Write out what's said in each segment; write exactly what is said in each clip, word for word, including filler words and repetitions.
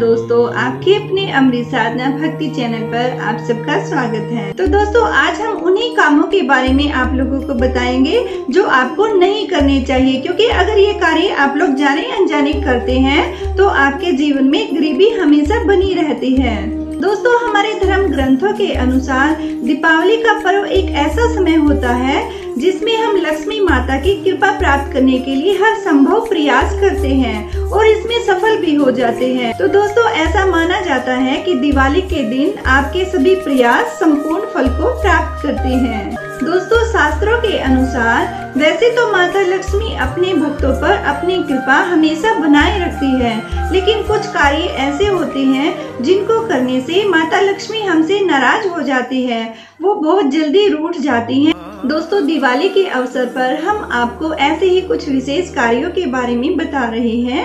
दोस्तों, आपके अपने अमृत साधना भक्ति चैनल पर आप सबका स्वागत है। तो दोस्तों, आज हम उन्हीं कामों के बारे में आप लोगों को बताएंगे जो आपको नहीं करने चाहिए, क्योंकि अगर ये कार्य आप लोग जाने अनजाने करते हैं तो आपके जीवन में गरीबी हमेशा बनी रहती है। दोस्तों, हमारे धर्म ग्रंथों के अनुसार दीपावली का पर्व एक ऐसा समय होता है जिसमें हम लक्ष्मी माता की कृपा प्राप्त करने के लिए हर संभव प्रयास करते हैं और इसमें सफल भी हो जाते हैं। तो दोस्तों, ऐसा माना जाता है कि दिवाली के दिन आपके सभी प्रयास संपूर्ण फल को प्राप्त करते हैं। दोस्तों, शास्त्रों के अनुसार वैसे तो माता लक्ष्मी अपने भक्तों पर अपनी कृपा हमेशा बनाए रखती है, लेकिन कुछ कार्य ऐसे होते हैं जिनको करने से माता लक्ष्मी हमसे नाराज हो जाती है, वो बहुत जल्दी रूठ जाती हैं। दोस्तों, दिवाली के अवसर पर हम आपको ऐसे ही कुछ विशेष कार्यों के बारे में बता रहे हैं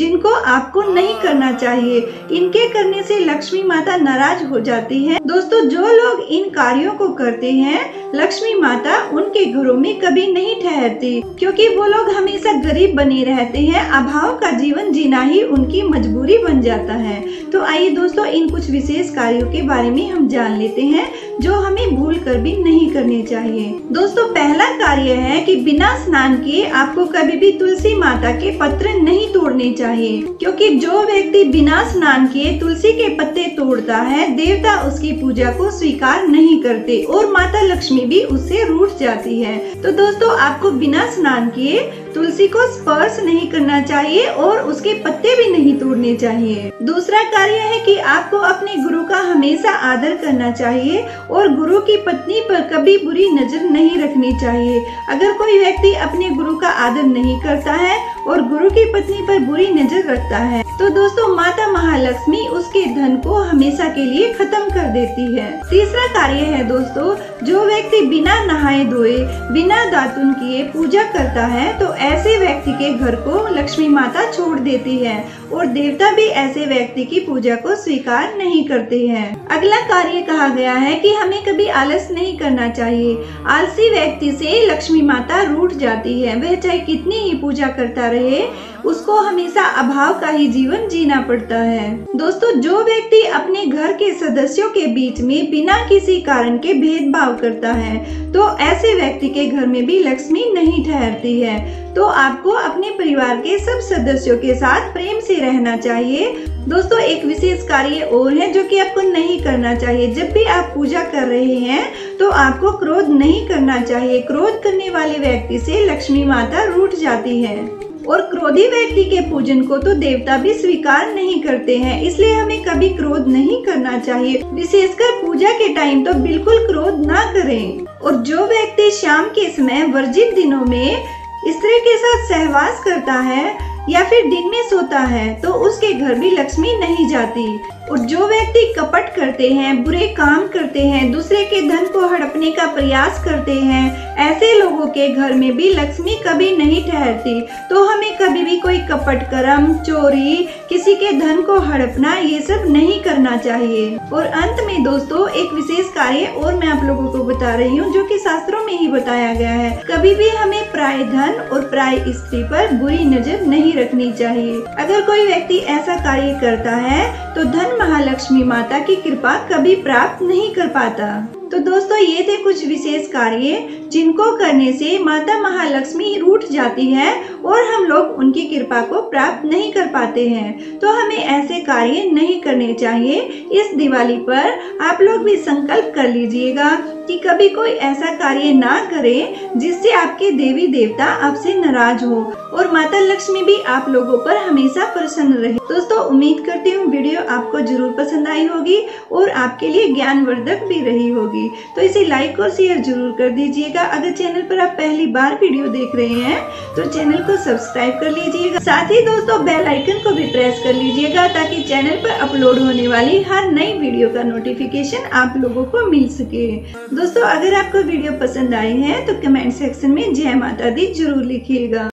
जिनको आपको नहीं करना चाहिए। इनके करने से लक्ष्मी माता नाराज हो जाती है। दोस्तों, जो लोग इन कार्यों को करते हैं, लक्ष्मी माता उनके घरों में कभी नहीं ठहरती, क्योंकि वो लोग हमेशा गरीब बने रहते हैं। अभाव का जीवन जीना ही उनकी मजबूरी बन जाता है। तो आइए दोस्तों, इन कुछ विशेष कार्यों के बारे में हम जान लेते हैं जो हमें भूल कर भी नहीं करने चाहिए। दोस्तों, पहला कार्य है कि बिना स्नान किए आपको कभी भी तुलसी माता के पत्र नहीं तोड़ने चाहिए, क्योंकि जो व्यक्ति बिना स्नान किए तुलसी के पत्ते तोड़ता है, देवता उसकी पूजा को स्वीकार नहीं करते और माता लक्ष्मी भी उससे रूठ जाती है। तो दोस्तों, आपको बिना स्नान किए तुलसी को स्पर्श नहीं करना चाहिए और उसके पत्ते भी नहीं तोड़ने चाहिए। दूसरा कार्य है कि आपको अपने गुरु का हमेशा आदर करना चाहिए और गुरु की पत्नी पर कभी बुरी नजर नहीं रखनी चाहिए। अगर कोई व्यक्ति अपने गुरु का आदर नहीं करता है और गुरु की पत्नी पर बुरी नजर रखता है, तो दोस्तों माता महालक्ष्मी उसके धन को हमेशा के लिए खत्म कर देती है। तीसरा कार्य है दोस्तों, जो व्यक्ति बिना नहाए धोए बिना दातुन किए पूजा करता है, तो ऐसे व्यक्ति के घर को लक्ष्मी माता छोड़ देती है और देवता भी ऐसे व्यक्ति की पूजा को स्वीकार नहीं करते हैं। अगला कार्य कहा गया है कि हमें कभी आलस नहीं करना चाहिए। आलसी व्यक्ति से लक्ष्मी माता रूठ जाती है, वह चाहे कितनी ही पूजा करता रहे, उसको हमेशा अभाव का ही जीवन जीना पड़ता है। दोस्तों, जो व्यक्ति अपने घर के सदस्यों के बीच में बिना किसी कारण के भेदभाव करता है, तो ऐसे व्यक्ति के घर में भी लक्ष्मी नहीं ठहरती है। तो आपको अपने परिवार के सब सदस्यों के साथ प्रेम से रहना चाहिए। दोस्तों, एक विशेष कार्य और है जो कि आपको नहीं करना चाहिए। जब भी आप पूजा कर रहे हैं तो आपको क्रोध नहीं करना चाहिए। क्रोध करने वाले व्यक्ति से लक्ष्मी माता रूठ जाती है और क्रोधी व्यक्ति के पूजन को तो देवता भी स्वीकार नहीं करते हैं, इसलिए हमें कभी क्रोध नहीं करना चाहिए। विशेषकर पूजा के टाइम तो बिल्कुल क्रोध ना करें। और जो व्यक्ति शाम के समय वर्जित दिनों में स्त्री के साथ सहवास करता है या फिर दिन में सोता है, तो उसके घर भी लक्ष्मी नहीं जाती। और जो व्यक्ति कपट करते हैं, बुरे काम करते हैं, दूसरे के धन को हड़पने का प्रयास करते हैं, ऐसे लोगों के घर में भी लक्ष्मी कभी नहीं ठहरती। तो हमें कभी भी कोई कपट कर्म, चोरी, किसी के धन को हड़पना, ये सब नहीं करना चाहिए। और अंत में दोस्तों, एक विशेष कार्य और मैं आप लोगों को बता रही हूँ जो कि शास्त्रों में ही बताया गया है। कभी भी हमें पराय धन और पराय स्त्री पर बुरी नजर नहीं रखनी चाहिए। अगर कोई व्यक्ति ऐसा कार्य करता है तो धन महालक्ष्मी माता की कृपा कभी प्राप्त नहीं कर पाता। तो दोस्तों, ये थे कुछ विशेष कार्य जिनको करने से माता महालक्ष्मी रूठ जाती है और हम लोग उनकी कृपा को प्राप्त नहीं कर पाते हैं। तो हमें ऐसे कार्य नहीं करने चाहिए। इस दिवाली पर आप लोग भी संकल्प कर लीजिएगा कि कभी कोई ऐसा कार्य ना करें जिससे आपके देवी देवता आपसे नाराज हो और माता लक्ष्मी भी आप लोगों पर हमेशा प्रसन्न रहे। दोस्तों, उम्मीद करती हूँ वीडियो आपको जरूर पसंद आई होगी और आपके लिए ज्ञानवर्धक भी रही होगी, तो इसे लाइक और शेयर जरूर कर दीजिएगा। अगर चैनल पर आप पहली बार वीडियो देख रहे हैं तो चैनल को सब्सक्राइब कर लीजिएगा। साथ ही दोस्तों, बेल आइकन को भी प्रेस कर लीजिएगा ताकि चैनल पर अपलोड होने वाली हर नई वीडियो का नोटिफिकेशन आप लोगों को मिल सके। दोस्तों, अगर आपको वीडियो पसंद आई है तो कमेंट सेक्शन में जय माता दी जरूर लिखिएगा।